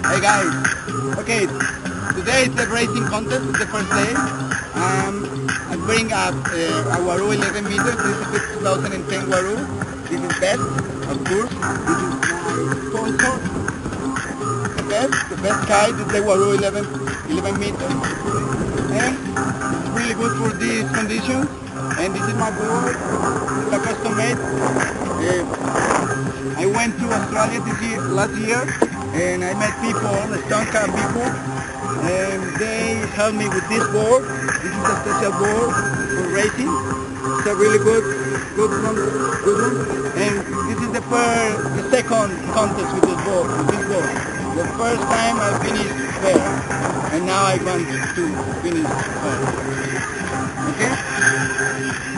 Hey guys, okay, today is the racing contest, it's the first day. I'm wearing a Waroo 11 meters, this is 2010 Waroo. This is best, of course, this is my sponsor. The best kite is the Waroo 11 meters. And it's really good for these conditions. And this is my board, it's a custom made. I went to Australia last year and I met people, Estonka people, and they helped me with this board. This is a special board for racing. It's a really good one. And this is the second contest with this board. The first time I finished first, and now I want to finish first. Okay?